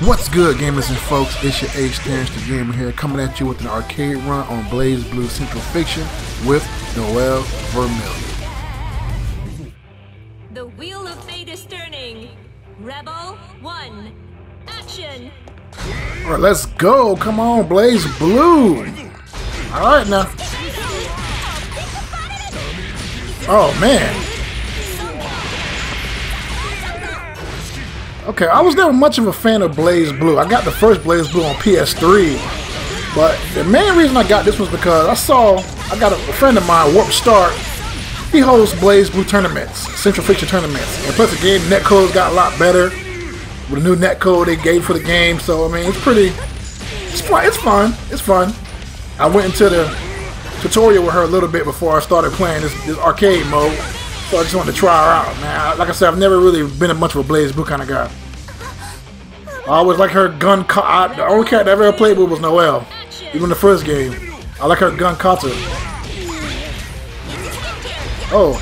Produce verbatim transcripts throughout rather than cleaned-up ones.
What's good, gamers and folks? It's your H, TerrenceDaGamer here, coming at you with an arcade run on BlazBlue Central Fiction with Noel Vermillion. The wheel of fate is turning. Rebel one, action! All right, let's go! Come on, BlazBlue! All right now. Oh man. Okay, I was never much of a fan of BlazBlue. I got the first BlazBlue on P S three, but the main reason I got this was because I saw, I got a, a friend of mine, Warp Stark. He hosts BlazBlue tournaments, Central Fiction tournaments, and plus the game netcodes got a lot better with a new netcode they gave for the game. So I mean, it's pretty, it's fun, it's fun, it's fun. I went into the tutorial with her a little bit before I started playing this, this arcade mode. So I just wanted to try her out, man. Like I said, I've never really been a much of a BlazBlue kind of guy. I always like her gun. I, the only character I've ever played with was Noel, even the first game. I like her gun kata. Oh.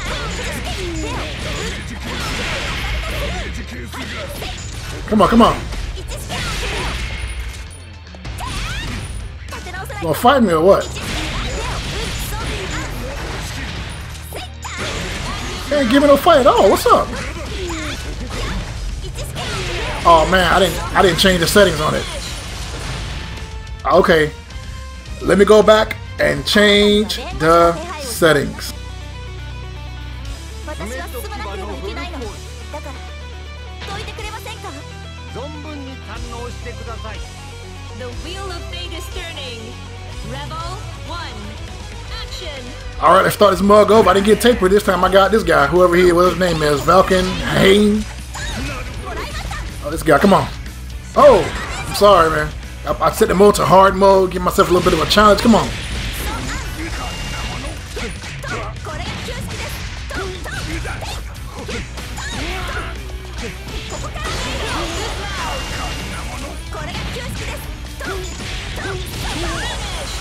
Come on, come on. You gonna fight me or what? Ain't giving no fight at all. What's up? Oh man, I didn't I didn't change the settings on it. Okay. Let me go back and change the settings. The wheel of fate is turning. Rebel one. Alright, let's start this mug over. I didn't get tapered this time. I got this guy, whoever he was, his name is Valken Hayden. Oh, this guy, come on. Oh, I'm sorry, man. I, I set the mode to hard mode, give myself a little bit of a challenge. Come on.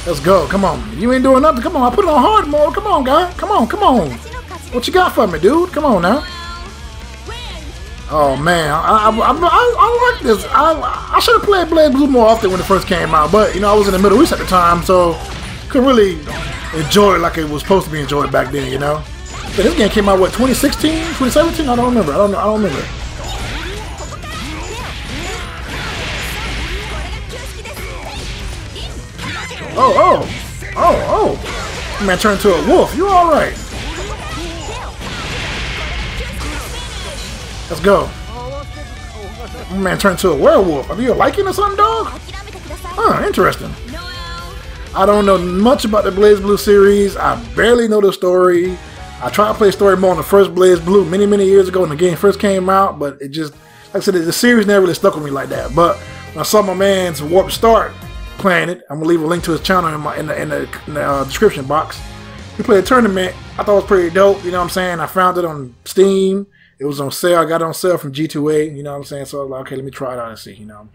Let's go, come on. You ain't doing nothing. Come on, I put it on hard mode. Come on, guy. Come on, come on. What you got for me, dude? Come on now. Oh, man. I, I, I, I like this. I, I should have played BlazBlue more often when it first came out, but, you know, I was in the Middle East at the time, so couldn't really enjoy it like it was supposed to be enjoyed back then, you know? But this game came out, what, twenty sixteen? twenty seventeen? I don't remember. I don't, I don't remember. Oh, oh, oh, oh, man turned into a wolf. You're all right. Let's go. Man turned into a werewolf. Are you liking or something, dog? Huh, interesting. I don't know much about the BlazBlue series. I barely know the story. I tried to play story mode on the first BlazBlue many, many years ago when the game first came out, but it just, like I said, the series never really stuck with me like that. But when I saw my man's Warp Start playing it, I'm gonna leave a link to his channel in my in the, in the, in the uh, description box. We played a tournament. I thought it was pretty dope. You know what I'm saying? I found it on Steam. It was on sale. I got it on sale from G two A. You know what I'm saying? So I was like, okay, let me try it out and see. You know,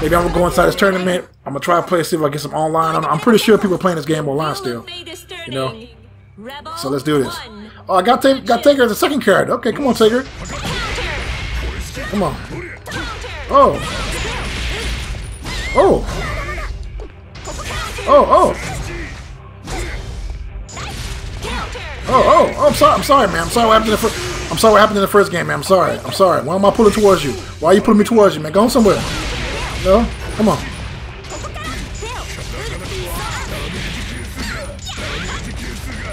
maybe I'm gonna go inside this tournament. I'm gonna try to play, see if I get some online. I'm, I'm pretty sure people are playing this game online still. You know, so let's do this. Oh, I got take got Taker as a second character. Okay, come on, Taker. Come on. Oh. Oh. Oh, oh, oh, oh, I'm sorry, I'm sorry, man, I'm sorry what happened in the first, I'm sorry what happened in the first game, man, I'm sorry, I'm sorry, why am I pulling towards you, why are you pulling me towards you, man, go on somewhere, no, come on,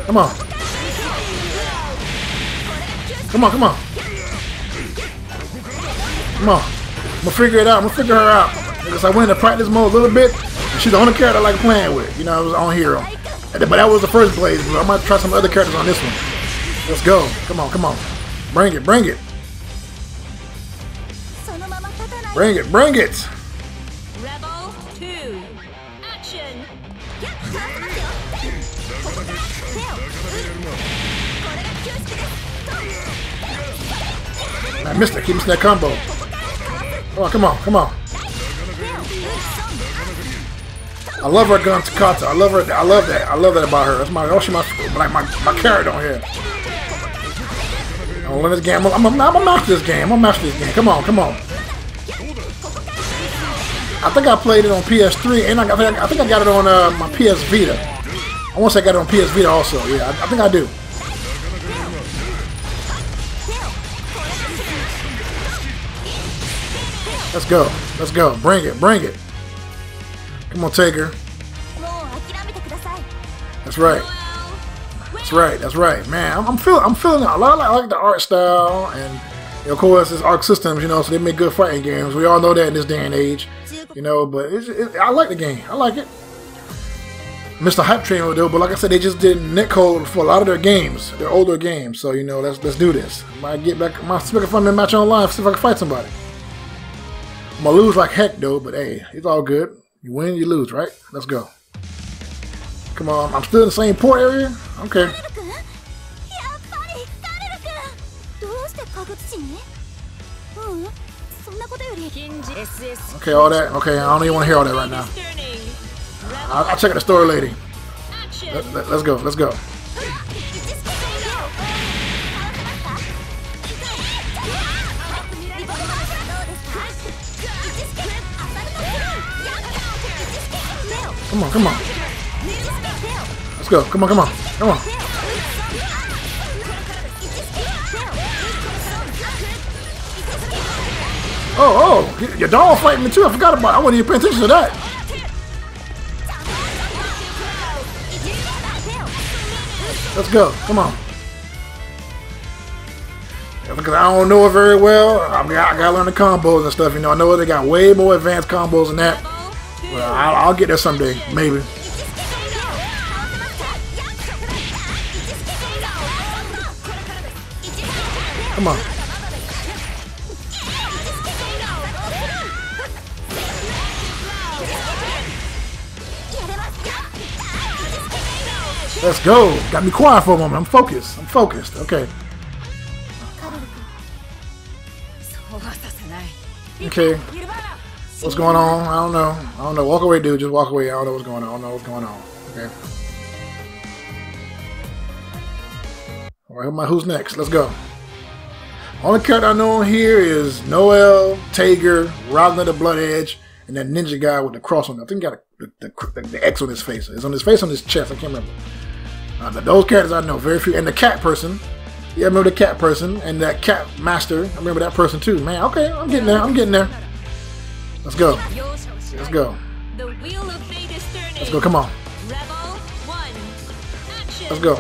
come on, come on, come on, come on, I'm gonna figure it out, I'm gonna figure her out, because I went into practice mode a little bit. She's the only character I like playing with. You know, I was on hero. But that was the first BlazBlue. I might try some other characters on this one. Let's go. Come on, come on. Bring it, bring it. Bring it, bring it. Rebel two. Action. I missed it. Keep missing that combo. Oh, come on, come on. I love her gun Takata. I love her. I love that. I love that about her. That's my. Oh, she my like my my carrot on here. I'm gonna win this game. I'm gonna master this game. I'm gonna master this game. Come on, come on. I think I played it on P S three, and I, I think I got it on uh, my P S Vita. I want to say I got it on P S Vita also. Yeah, I, I think I do. Let's go. Let's go. Bring it. Bring it. Come on, Taker. That's right. That's right. That's right. Man, I'm, I'm feeling. I'm feeling it. A lot. Of, I like the art style, and you know, of course, it's Arc Systems. You know, so they make good fighting games. We all know that in this day and age. You know, but it's, it, I like the game. I like it. Mister Hype Train will do, but like I said, they just did netcode for a lot of their games, their older games. So you know, let's let's do this. I might get back. I might see if I can find me a match online. See if I can fight somebody. I'm gonna lose like heck though, but hey, it's all good. You win, you lose, right? Let's go. Come on, I'm still in the same port area? Okay. Okay, all that. Okay, I don't even want to hear all that right now. I'll, I'll check out the story lady. Let, let, let's go, let's go. Come on, come on. Let's go. Come on, come on. Come on. Oh, oh. Your dog fighting me too. I forgot about it. I wasn't even paying attention to that. Let's go. Come on. Yeah, because I don't know it very well. I mean, I gotta learn the combos and stuff. You know, I know they got way more advanced combos than that. Well, I'll, I'll get there someday, maybe. Come on. Let's go. Got me quiet for a moment. I'm focused. I'm focused. Okay. Okay. What's going on? I don't know. I don't know. Walk away, dude. Just walk away. I don't know what's going on. I don't know what's going on. Okay. All right. Who's next? Let's go. Only character I know here is Noel, Tager, Rachel the Blood Edge, and that ninja guy with the cross on. I think he got a, the, the, the X on his face. It's on his face, on his chest. I can't remember. Uh, those characters I know. Very few. And the cat person. Yeah, I remember the cat person. And that cat master. I remember that person too. Man, okay. I'm getting there. I'm getting there. Let's go. Let's go. Let's go. Come on. Let's go.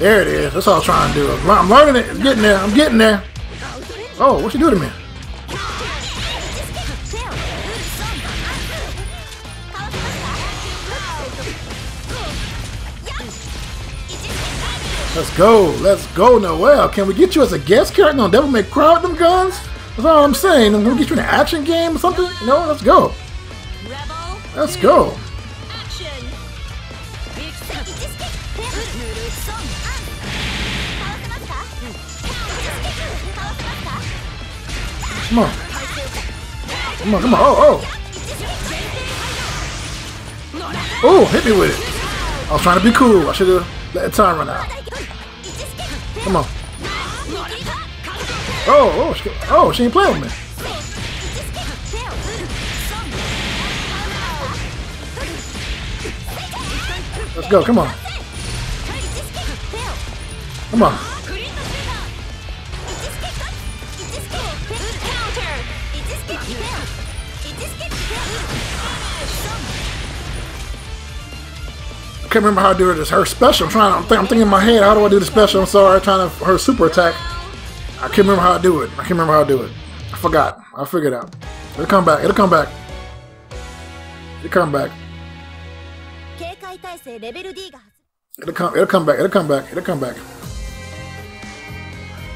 There it is. That's all I'm trying to do. I'm learning it. I'm getting there. I'm getting there. Oh, what you do to me? Let's go, let's go, Noel. Can we get you as a guest character on Devil May Cry with them guns? That's all I'm saying. I'm gonna get you in an action game or something. No, let's go. Let's go. Come on. Come on, come on. Oh, oh. Oh, hit me with it. I was trying to be cool. I should have let the time run out. Come on. Oh, oh, she, oh, she ain't playing with me. Let's go, come on. Come on. I can't remember how to do it. It's her special. I'm trying. I'm, th I'm thinking in my head. How do I do the special? I'm sorry. I'm trying to her super attack. I can't remember how to do it. I can't remember how to do it. I forgot. I'll figure it out. It'll come back. It'll come back. It'll come back. It'll come. It'll come back. It'll come back. It'll come back.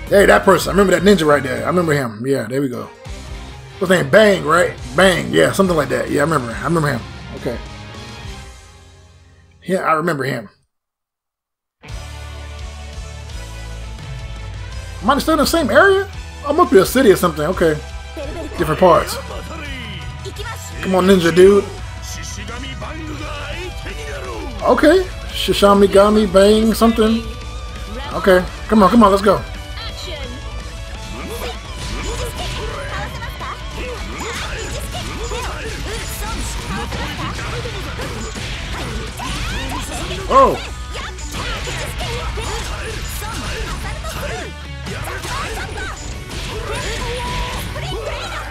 Hey, that person. I remember that ninja right there. I remember him. Yeah, there we go. What's his name? Bang, right? Bang. Yeah, something like that. Yeah, I remember. I remember him. Okay. Yeah, I remember him. Am I still in the same area? I'm up in a city or something. Okay. Different parts. Come on, ninja dude. Okay. Shishigami Bang something. Okay, come on, come on, let's go. Oh!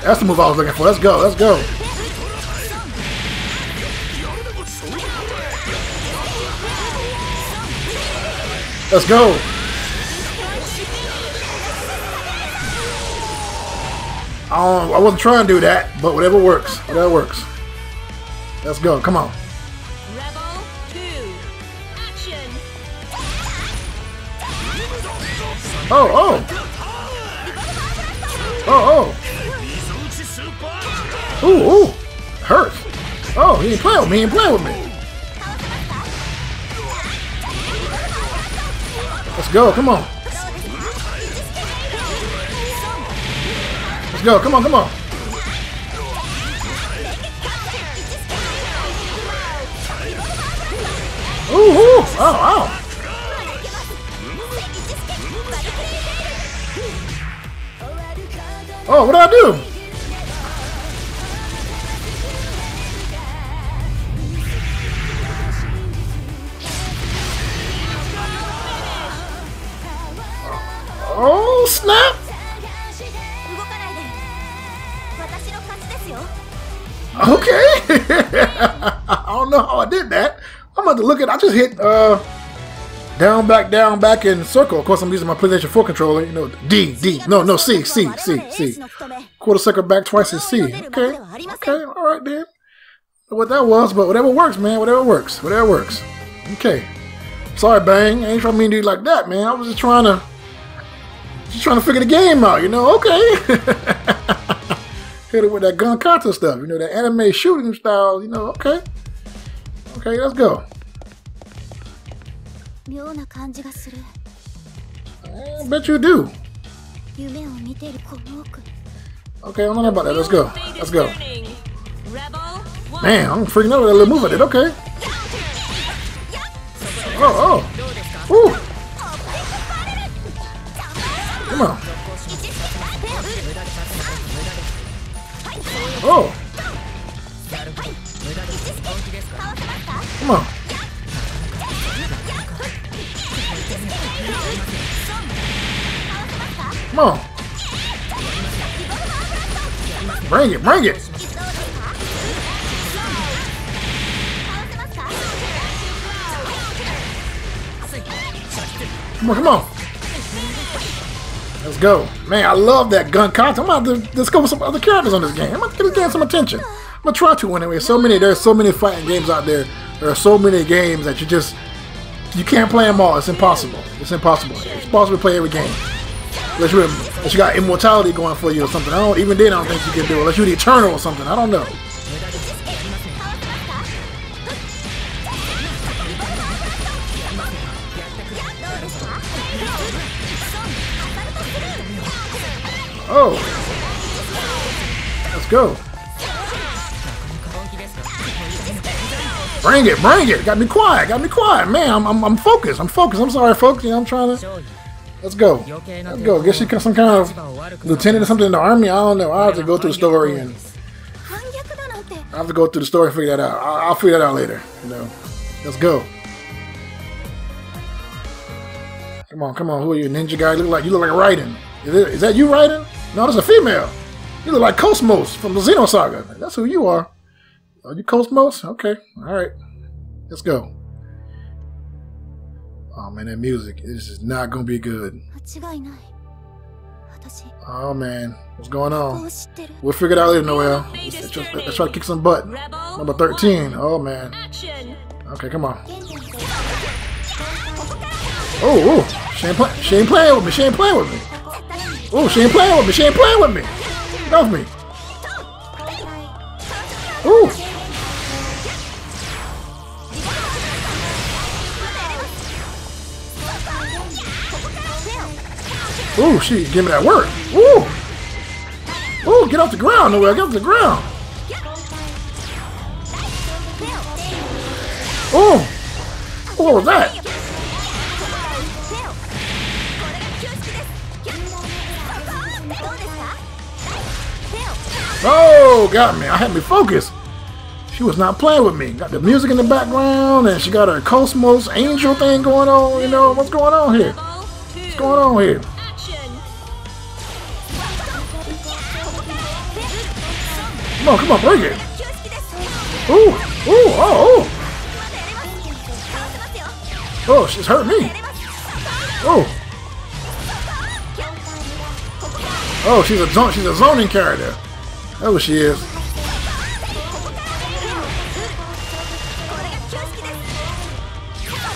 That's the move I was looking for. Let's go, let's go. Let's go. Um, I wasn't trying to do that, but whatever works. Whatever works. Let's go, come on. Oh, oh! Oh, oh! Ooh, ooh! Hurt! Oh, he ain't playing with me, he ain't playing with me! Let's go, come on! Let's go, come on, come on! Ooh, ooh! Ow, ow! Oh, what did I do? Oh, snap! Okay. I don't know how I did that. I'm about to look at. I just hit uh down, back, down, back, in circle. Of course, I'm using my PlayStation four controller. You know, D, D. No, no, C, C, C, C. Quarter circle back twice is C. Okay, okay, all right then. What that was, but whatever works, man. Whatever works. Whatever works. Okay. Sorry, Bang. I ain't trying to mean to you like that, man. I was just trying to, just trying to figure the game out. You know? Okay. Hit it with that gun contest stuff. You know, that anime shooting style. You know? Okay. Okay, let's go. I bet you do. Okay, I don't know about that. Let's go. Let's go. Man, I'm freaking out with that little move I did. Okay. Oh, oh. Ooh. Come on. Oh. Come on. Come on. Bring it, bring it. Come on, come on. Let's go. Man, I love that gun content. I'm about to discover some other characters on this game. I'm about to give this game some attention. I'm going to try to anyway. So many, there's so many fighting games out there. There are so many games that you just, you can't play them all. It's impossible. It's impossible. It's possible to play every game. Unless you, unless you got immortality going for you or something. I don't, even then I don't think you can do it. Unless you're the eternal or something. I don't know. Oh. Let's go. Bring it, bring it. Got me quiet, got me quiet. Man, I'm, I'm, I'm focused. I'm focused. I'm sorry, folks. You know, I'm trying to... Let's go. Let's go. Guess she got some kind of lieutenant or something in the army. I don't know. I'll have to go through the story and I have to go through the story and figure that out. I'll, I'll figure that out later. You know. Let's go. Come on, come on. Who are you, ninja guy? You look like you look like Raiden. Is, it, is that you, Raiden? No, that's a female. You look like K O S-M O S from the Xenosaga. That's who you are. Are you K O S-M O S? Okay. All right. Let's go. Oh man, that music, this is not gonna be good. Oh man, what's going on? We'll figure it out later, Noel. Let's try, let's try to kick some butt. Number thirteen, oh man. Okay, come on. Oh, oh, she ain't, she ain't playing with me, she ain't playing with me. Oh, she ain't playing with me, she ain't playing with me. Get off me. Oh. Ooh, she gave me that word. Ooh. Ooh, get off the ground, Noel. Get off the ground. Ooh. What was that? Oh, got me. I had me focused. She was not playing with me. Got the music in the background, and she got her K O S-M O S angel thing going on. You know, what's going on here? What's going on here? Come on, come on, break it. Ooh, ooh, oh, oh. Oh, she's hurt me. Oh. Oh, she's a zone, she's a zoning character. That's what she is.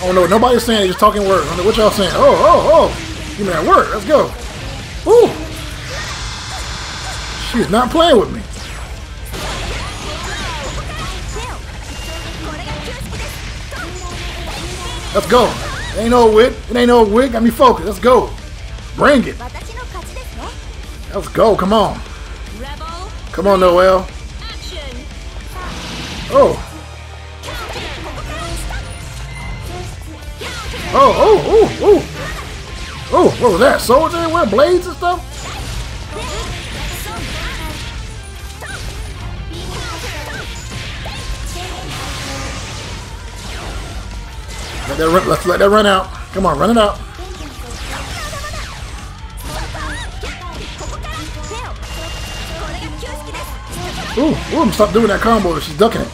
Oh no, nobody's saying it, just talking words. I don't know what y'all saying. Oh, oh, oh. Give me that word. Let's go. Ooh. She's not playing with me. Let's go. It ain't no wit. It ain't no wit. Got me focused. Let's go. Bring it. Let's go, come on. Come on, Noel. Oh. Oh, oh, oh, oh. Oh, what was that? Swords everywhere? Blades and stuff? Let that run, let's let that run out. Come on, run it out. Ooh, ooh, I'm gonna stop doing that combo if she's ducking it.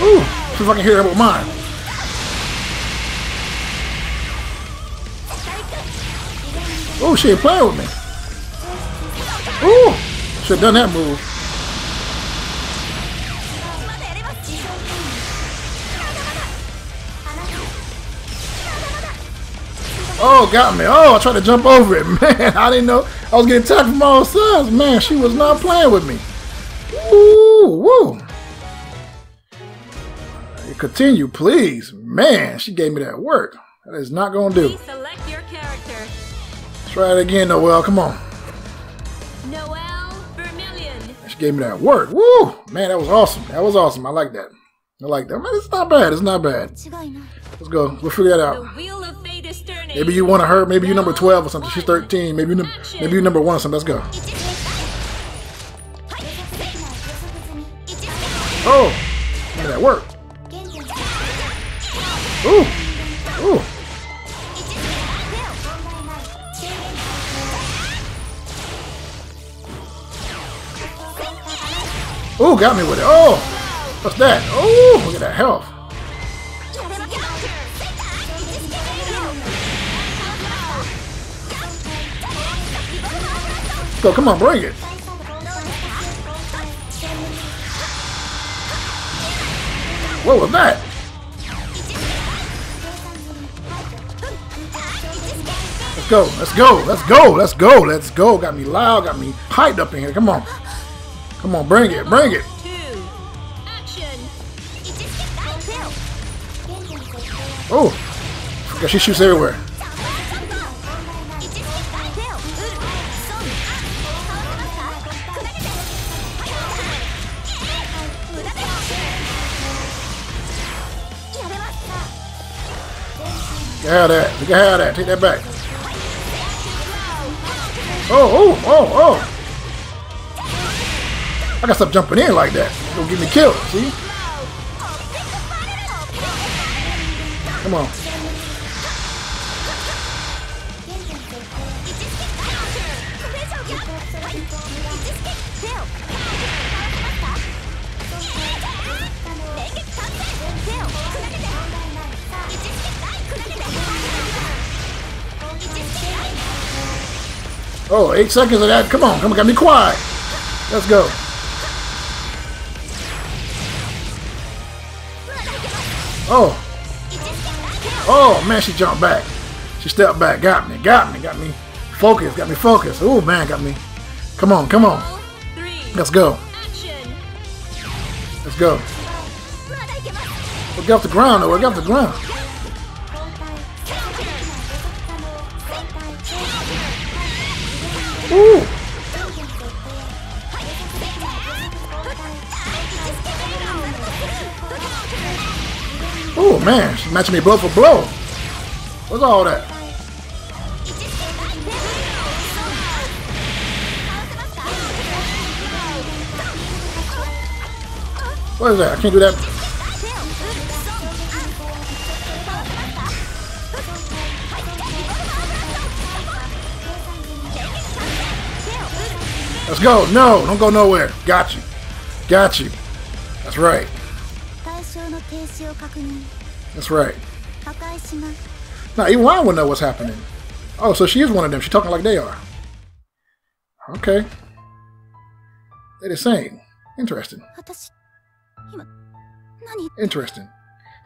Ooh, see if I can hear her with mine. Ooh, she ain't playing with me. Ooh, should've done that move. Oh, got me. Oh, I tried to jump over it. Man, I didn't know. I was getting attacked from all sides. Man, she was not playing with me. Ooh, woo. Continue, please. Man, she gave me that work. That is not going to do. Select your character. Try it again, Noel. Come on. Noel Vermillion. She gave me that work. Woo. Man, that was awesome. That was awesome. I like that. I like that. Man, it's not bad. It's not bad. Let's go. We'll figure that out. Maybe you want to hurt. Maybe you number twelve or something. She's thirteen. Maybe you maybe you number one or something. Let's go. Oh, man, that worked. Ooh, ooh. Ooh, got me with it. Oh, what's that? Oh, look at that health. So come on, bring it. What was that? Let's go, let's go, let's go, let's go, let's go. Got me loud, got me hyped up in here. Come on. Come on, bring it, bring it. Oh, yeah, she shoots everywhere. Look at that. Look at that. Take that back. Oh, oh, oh, oh. I gotta stop jumping in like that. It's gonna get me killed, see? Come on. Oh, eight seconds of that. Come on, come on, got me quiet. Let's go. Oh. Oh, man, she jumped back. She stepped back. Got me, got me, got me focused, got me focused. Oh, man, got me. Come on, come on. Let's go. Let's go. Look off the ground, though. Look off the ground. Ooh. Oh man, she's matching me blow for blow. What's all that? What is that? I can't do that. Let's go. No, don't go nowhere. Got you. Got you. That's right. That's right. Now, even I wouldn't know what's happening. Oh, so she is one of them. She's talking like they are. Okay. They're the same. Interesting. Interesting.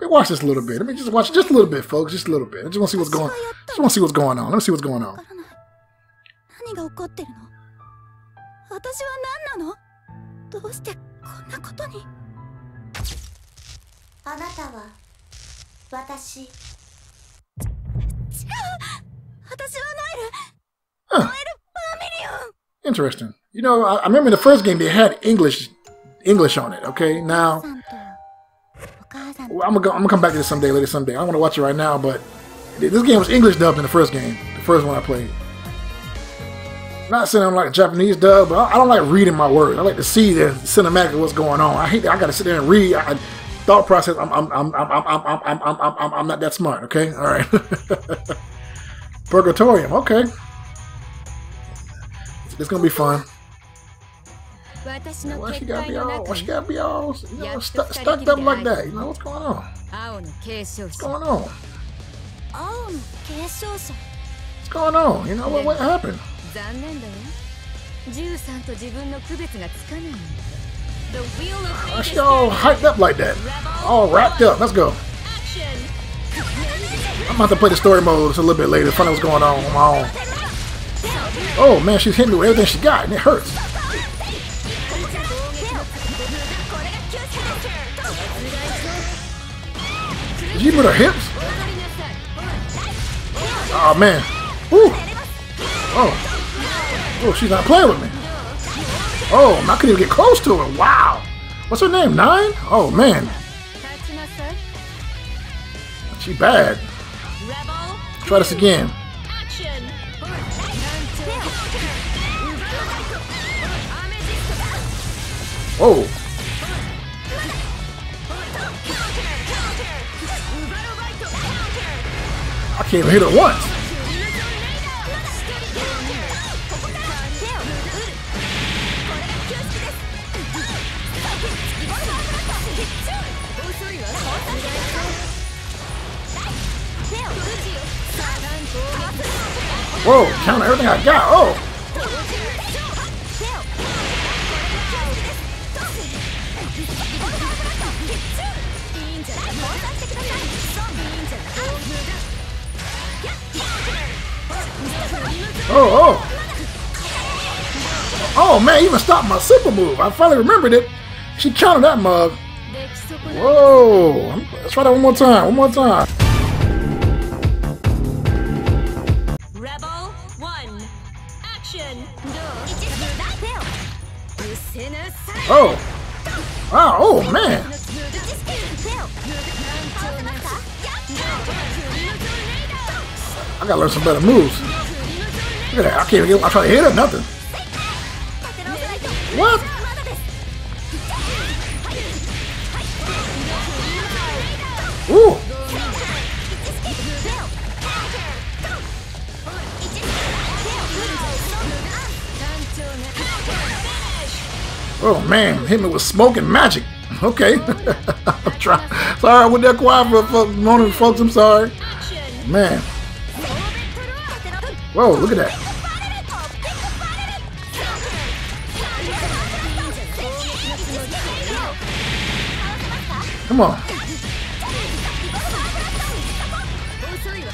Let me watch this a little bit. Let me just watch just a little bit, folks. Just a little bit. I just want to see what's going. I just want to see what's going on. Let me see what's going on. Huh. Interesting. You know, I, I remember in the first game they had English, English on it. Okay, now I'm gonna go, I'm gonna come back to this someday, later someday. I don't want to watch it right now, but this game was English dubbed in the first game, the first one I played. Not saying I'm like a Japanese dub, but I don't like reading my words. I like to see the cinematic of what's going on. I hate that I gotta sit there and read. I, thought process. I'm I'm I'm I'm I'm I'm I'm I'm I'm I'm not that smart. Okay, all right. Purgatorium. Okay, it's gonna be fun. Man, why she gotta be all? Why she gotta be all? You know, st stuck up like that. You know what's going on? What's going on? What's going on? You know what? What happened? Uh, she all hyped up like that. All wrapped up. Let's go. I'm about to play the story mode a little bit later. Find out what's going on on my own. Oh man, she's hitting me with everything she got, and it hurts. Did you hit with her hips? Oh man. Woo. Oh. Oh, she's not playing with me. Oh, I couldn't even get close to her. Wow. What's her name? Nine? Oh, man. She bad. Let's try this again. Whoa. I can't even hit her once. Whoa, count everything I got. Oh! Oh, oh! Oh, man, even stopped my super move. I finally remembered it. She counted that mug. Whoa! Let's try that one more time. One more time. Oh! Wow! Oh man! I gotta learn some better moves. Look at that! I can't even get. I try to hit her, nothing. What? Ooh! Oh man, hit me with smoke and magic. Okay, I'm trying. Sorry, I went there quiet for a moment, folks. I'm sorry. Man. Whoa, look at that. Come on.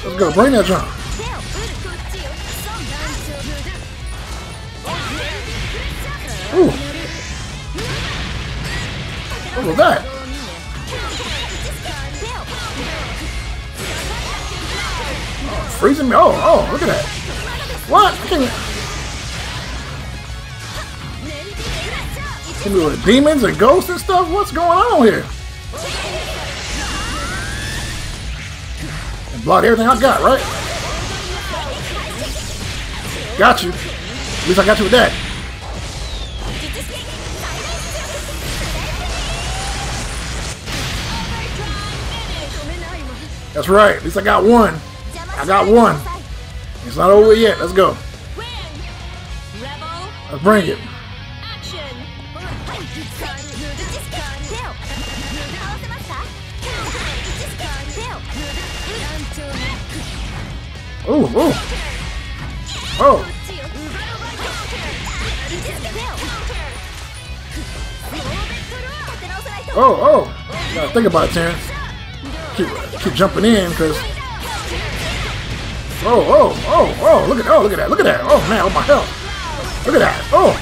Let's go. Bring that drum. Ooh. What was that? Oh, freezing me. Oh, oh, look at that. What? Can we... Demons and ghosts and stuff? What's going on here? Blocked everything I got, right? Got you. At least I got you with that. That's right. At least I got one. I got one. It's not over yet. Let's go. Let's bring it. Oh, oh, oh. Oh, oh. Gotta think about it, Terrence. Keep, keep jumping in, because... Oh, oh, oh, oh, look at, oh, look at that, look at that. Oh, man, oh, my hell. Look at that. Oh.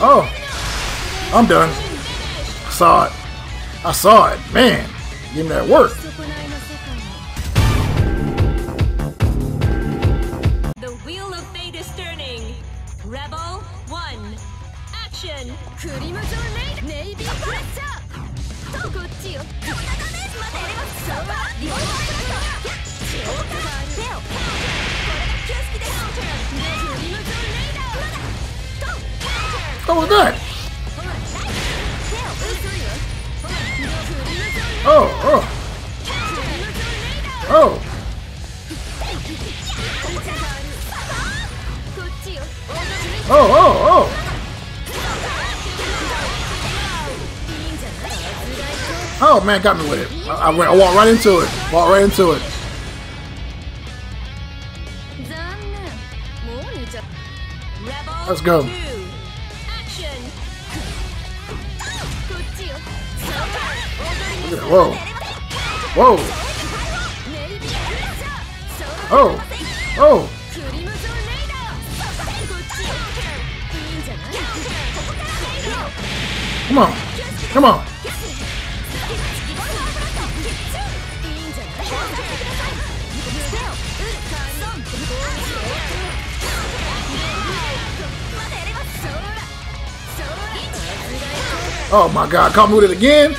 Oh. I'm done. I saw it. I saw it. Man, give me that work. What was that? Oh, oh. Oh. Oh, oh, oh. Oh man, got me with it. I, I went. I walked right into it. Walked right into it. Let's go. Whoa! Whoa! Oh! Oh! Come on! Come on! Oh my God! Caught me with it again.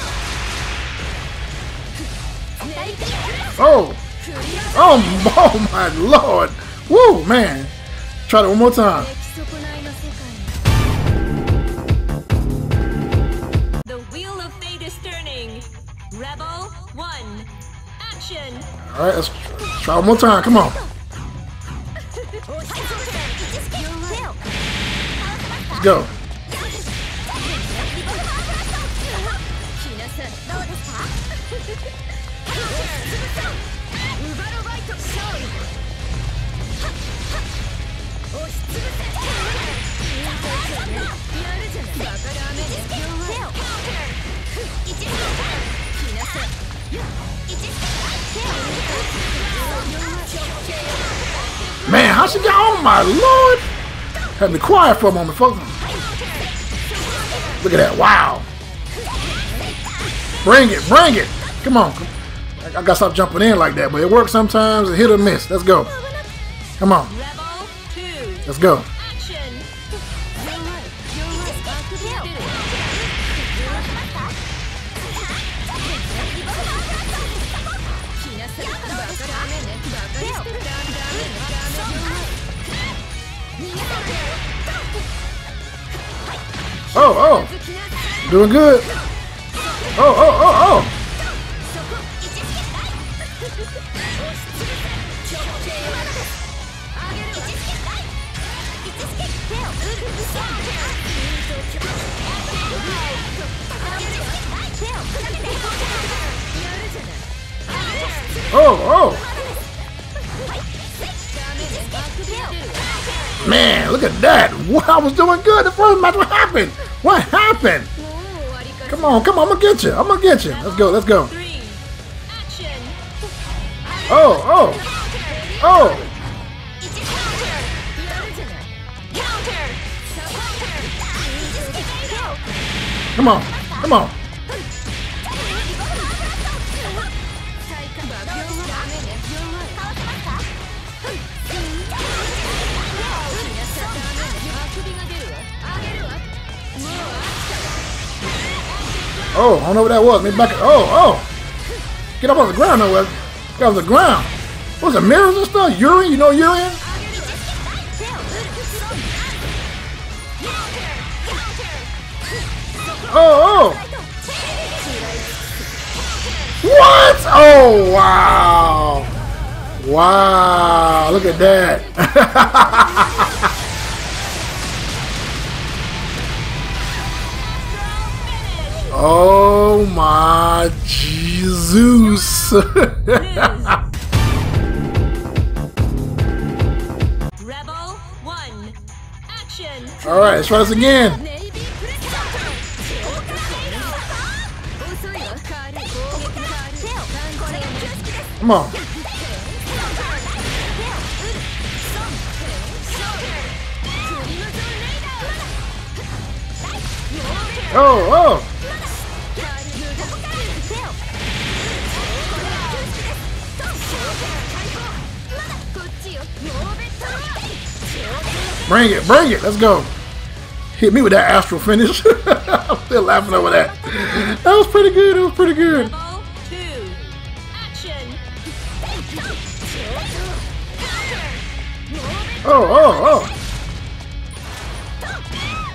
Oh, oh, oh my Lord! Woo, man! Try it one more time. The wheel of fate is turning. Rebel one, action. All right, let's try one more time. Come on. Let's go. Man, how she got? Oh my Lord! Had me quiet for a moment, folks. Look at that! Wow! Bring it! Bring it! Come on! I gotta stop jumping in like that, but it works sometimes. It hit or miss. Let's go! Come on! Let's go! Oh, oh, doing good. Oh, oh, oh, oh. Oh, oh. Man, look at that. What I was doing good the first match. What happened? What happened? Come on, come on, I'm gonna get you. I'm gonna get you. Let's go, let's go. Oh, oh, oh. Come on, come on. Oh, I don't know what that was. Maybe back. Oh, oh. Get up off the ground, Noel. Get off the ground. What's the mirrors and stuff? Urine? You know urine? Oh, oh! What? Oh, wow! Wow! Look at that! Oh my Jesus! Rebel one, action! All right, let's try this again. Come on. Oh, oh. Bring it, bring it. Let's go. Hit me with that astral finish. I'm still laughing over that. That was pretty good. It was pretty good. Oh, oh, oh.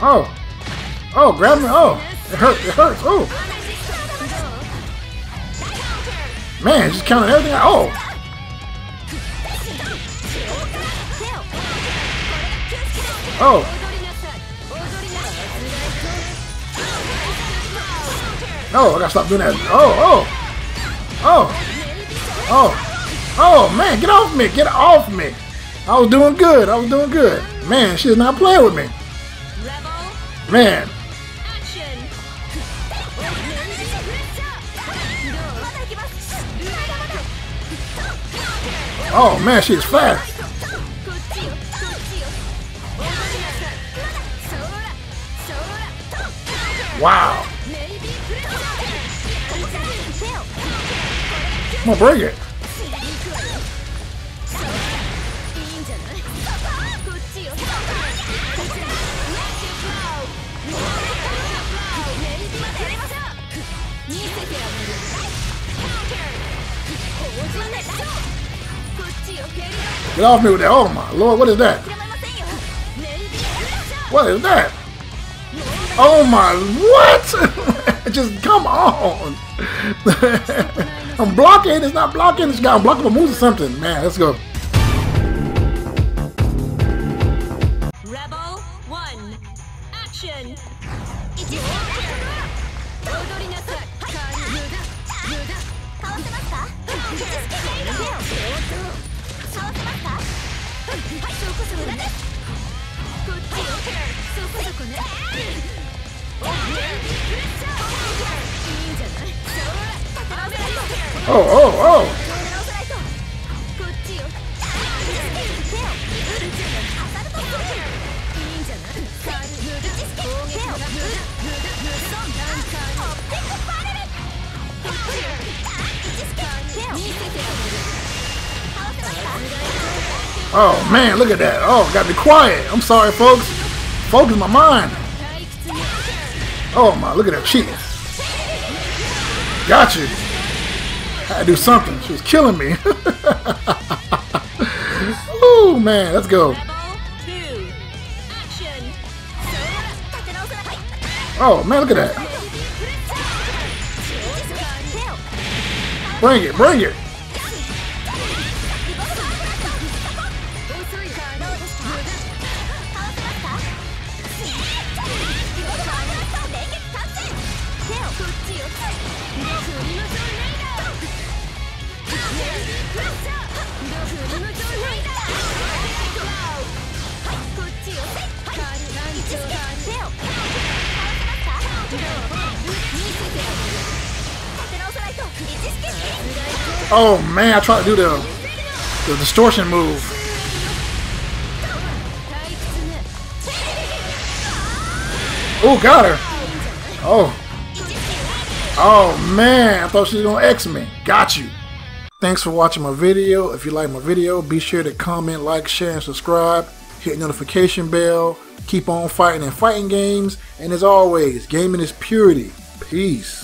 Oh. Oh, grab me. Oh. It hurts. It hurts. Oh. Man, just counting everything out. Oh. Oh. No, I gotta stop doing that. Oh, oh. Oh. Oh. Oh, man, get off me. Get off me. I was doing good. I was doing good. Man, she's not playing with me. Man. Oh, man, she's fast. Wow. I'm gonna break it. Get off me with that. Oh my Lord, what is that? What is that? Oh my, what? Just come on. I'm blocking, it's not blocking. It's got unblockable moves or something. Man, let's go. Rebel one, action. Oh, oh, oh. Oh man, look at that. Oh, gotta be quiet. I'm sorry, folks. Focus my mind. Oh my, look at that cheating. Got you. I had to do something. She was killing me. Oh man, let's go. Oh man, look at that. Bring it, bring it. Oh man, I tried to do the, the distortion move. Oh, got her. Oh. Oh man, I thought she was gonna X me. Got you. Thanks for watching my video. If you like my video, be sure to comment, like, share, and subscribe. Hit notification bell. Keep on fighting and fighting games. And as always, gaming is purity. Peace.